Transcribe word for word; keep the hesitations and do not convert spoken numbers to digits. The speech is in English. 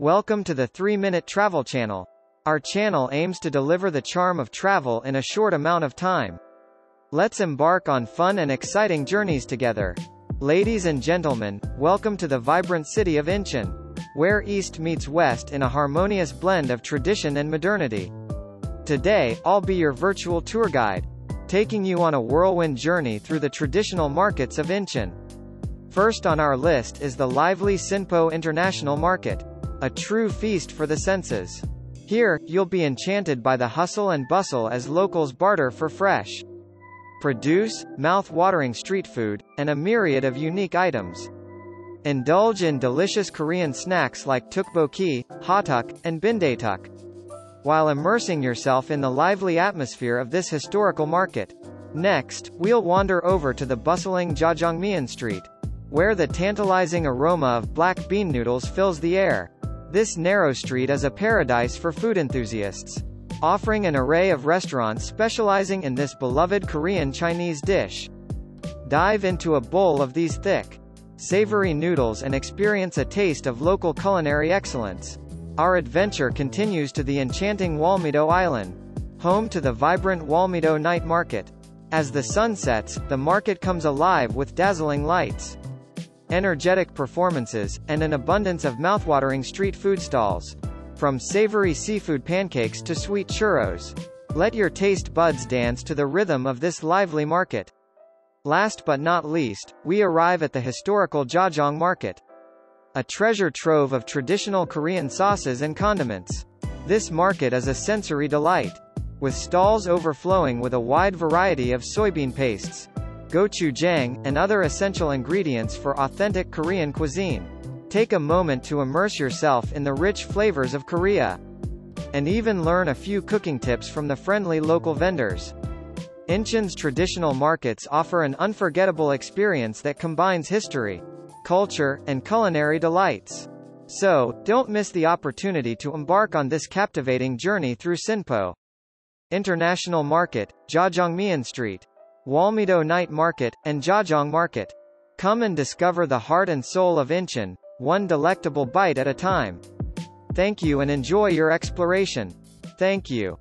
Welcome to the three minute Travel Channel. Our channel aims to deliver the charm of travel in a short amount of time. Let's embark on fun and exciting journeys together. Ladies and gentlemen, welcome to the vibrant city of Incheon, where East meets West in a harmonious blend of tradition and modernity. Today, I'll be your virtual tour guide, taking you on a whirlwind journey through the traditional markets of Incheon. First on our list is the lively Sinpo International Market, a true feast for the senses. Here, you'll be enchanted by the hustle and bustle as locals barter for fresh produce, mouth-watering street food, and a myriad of unique items. Indulge in delicious Korean snacks like tteokbokki, hotteok, and bindaetteok, while immersing yourself in the lively atmosphere of this historical market. Next, we'll wander over to the bustling Jajangmyeon Street, where the tantalizing aroma of black bean noodles fills the air. This narrow street is a paradise for food enthusiasts, offering an array of restaurants specializing in this beloved Korean Chinese dish. Dive into a bowl of these thick, savory noodles and experience a taste of local culinary excellence. Our adventure continues to the enchanting Wolmido Island, home to the vibrant Wolmido Night Market. As the sun sets, the market comes alive with dazzling lights, energetic performances, and an abundance of mouthwatering street food stalls. From savory seafood pancakes to sweet churros, let your taste buds dance to the rhythm of this lively market. Last but not least, we arrive at the historical Jajang Market, a treasure trove of traditional Korean sauces and condiments. This market is a sensory delight, with stalls overflowing with a wide variety of soybean pastes, gochujang, and other essential ingredients for authentic Korean cuisine. Take a moment to immerse yourself in the rich flavors of Korea, and even learn a few cooking tips from the friendly local vendors. Incheon's traditional markets offer an unforgettable experience that combines history, culture, and culinary delights. So, don't miss the opportunity to embark on this captivating journey through Sinpo International Market, Jajangmyeon Street, Wolmido Night Market, and Jajang Market. Come and discover the heart and soul of Incheon, one delectable bite at a time. Thank you and enjoy your exploration. Thank you.